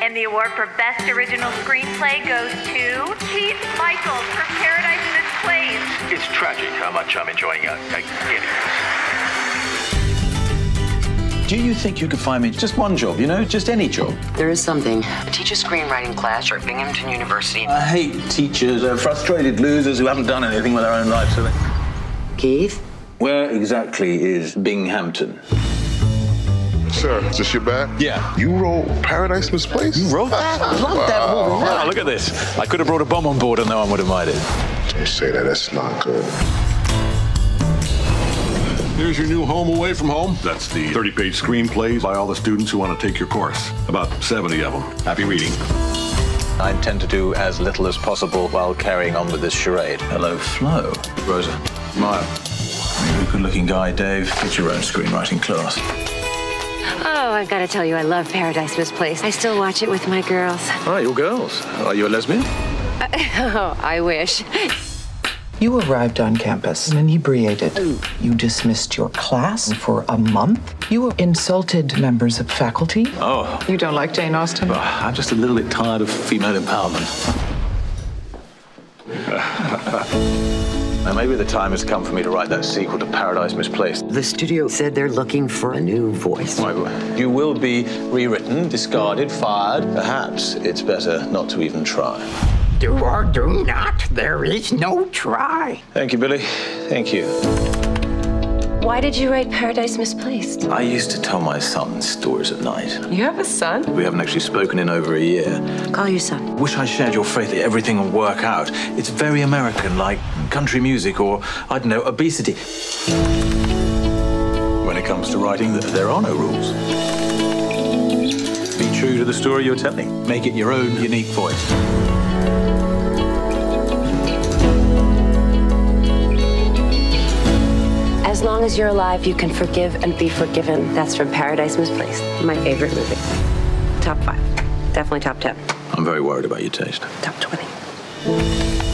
And the award for Best Original Screenplay goes to Keith Michaels for Paradise and its Plains. It's tragic how much I'm enjoying a Guinness. Do you think you could find me just one job, you know, just any job? There is something. I teach a screenwriting class at Binghamton University. I hate teachers. They're frustrated losers who haven't done anything with their own lives, have they? Keith? Where exactly is Binghamton? Sir, is this your bag? Yeah. You wrote Paradise Misplaced? You wrote that? I love that movie. Wow, look at this. I could have brought a bomb on board and no one would have minded. Don't say that. That's not good. Here's your new Home Away From Home. That's the 30-page screenplays by all the students who want to take your course. About 70 of them. Happy reading. I intend to do as little as possible while carrying on with this charade. Hello, Flo. Rosa. Maya. Good-looking guy, Dave. Get your own screenwriting class. Oh, I've got to tell you, I love Paradise Misplaced. I still watch it with my girls. Ah, your girls. Are you a lesbian? Oh, I wish. You arrived on campus and inebriated. Ooh. You dismissed your class for a month. You insulted members of faculty. Oh. You don't like Jane Austen? I'm just a little bit tired of female empowerment. Now maybe the time has come for me to write that sequel to Paradise Misplaced. The studio said they're looking for a new voice. You will be rewritten, discarded, fired. Perhaps it's better not to even try. Do or do not. There is no try. Thank you, Billy. Thank you. Why did you write Paradise Misplaced? I used to tell my son stories at night. You have a son? We haven't actually spoken in over a year. Call your son. Wish I shared your faith that everything will work out. It's very American, like country music or, I don't know, obesity. When it comes to writing, there are no rules. Be true to the story you're telling. Make it your own unique voice. As long as you're alive, you can forgive and be forgiven. That's from Paradise Misplaced, my favorite movie. Top 5. Definitely top 10. I'm very worried about your taste. Top 20.